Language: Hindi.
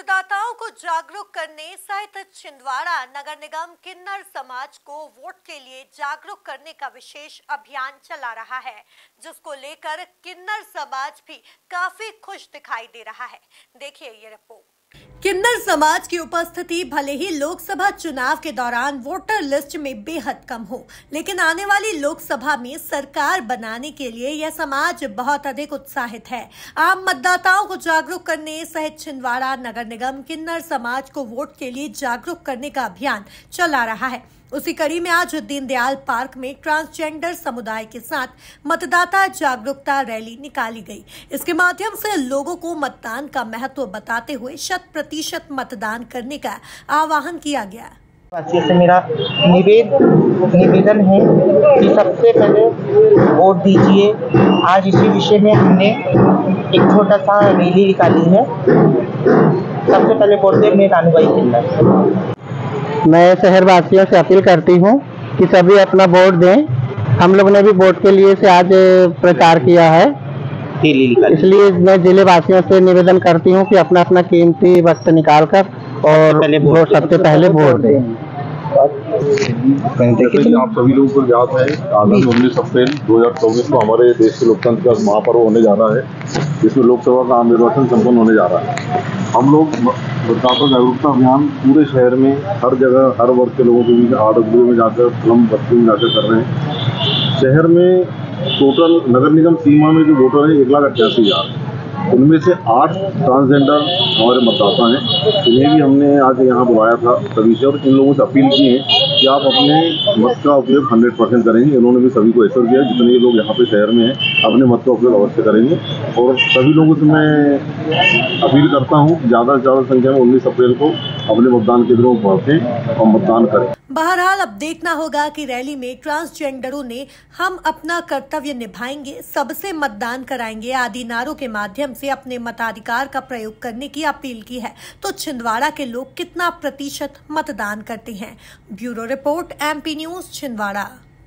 मतदाताओं को जागरूक करने सहित छिंदवाड़ा नगर निगम किन्नर समाज को वोट के लिए जागरूक करने का विशेष अभियान चला रहा है, जिसको लेकर किन्नर समाज भी काफी खुश दिखाई दे रहा है। देखिए ये रिपोर्ट। किन्नर समाज की उपस्थिति भले ही लोकसभा चुनाव के दौरान वोटर लिस्ट में बेहद कम हो, लेकिन आने वाली लोकसभा में सरकार बनाने के लिए यह समाज बहुत अधिक उत्साहित है। आम मतदाताओं को जागरूक करने सहित छिंदवाड़ा नगर निगम किन्नर समाज को वोट के लिए जागरूक करने का अभियान चला रहा है। उसी कड़ी में आज दीनदयाल पार्क में ट्रांसजेंडर समुदाय के साथ मतदाता जागरूकता रैली निकाली गई। इसके माध्यम से लोगों को मतदान का महत्व बताते हुए 100% मतदान करने का आह्वान किया गया। से मेरा निवेदन है कि सबसे पहले वोट दीजिए। आज इसी विषय में हमने एक छोटा सा रैली निकाली है। सबसे पहले वोट देने अनुभाई के मैं शहरवासियों से अपील करती हूं कि सभी अपना वोट दें। हम लोग ने भी वोट के लिए से आज प्रचार किया है, इसलिए मैं जिले वासियों से निवेदन करती हूं कि अपना अपना कीमती वक्त निकालकर और सबसे पहले वोट दें। देखिए आप सभी लोगों को याद है 24 जनवरी 2024 को हमारे देश के लोकतंत्र का महापर्व होने जा रहा है, जिसमें लोकसभा का आम निर्वाचन संपन्न होने जा रहा है। हम लोग मतदाता जागरूकता अभियान पूरे शहर में हर जगह हर वर्ग के लोगों के बीच आड़ू में जाकर कलम बस्ती में जाकर कर रहे हैं। शहर में टोटल नगर निगम सीमा में जो वोटर है 1,88,000, उनमें से 8 ट्रांसजेंडर हमारे मतदाता हैं। इन्हें भी हमने आज यहाँ बुलाया था सभी से, और इन लोगों से अपील की है कि आप अपने मत का उपयोग 100% करेंगे। इन्होंने भी सभी को ऐश्वर किया, जितने लोग यहाँ पे शहर में हैं अपने मत का उपयोग अवश्य करेंगे। और सभी लोगों से मैं अपील करता हूँ ज़्यादा से ज़्यादा संख्या में 19 अप्रैल को अपने मतदान केंद्रों पर पहुँचें और मतदान करें। बहरहाल अब देखना होगा कि रैली में ट्रांसजेंडरों ने हम अपना कर्तव्य निभाएंगे, सबसे मतदान कराएंगे आदि नारों के माध्यम से अपने मताधिकार का प्रयोग करने की अपील की है। तो छिंदवाड़ा के लोग कितना प्रतिशत मतदान करते हैं? Bureau report, MP news, Chhindwara.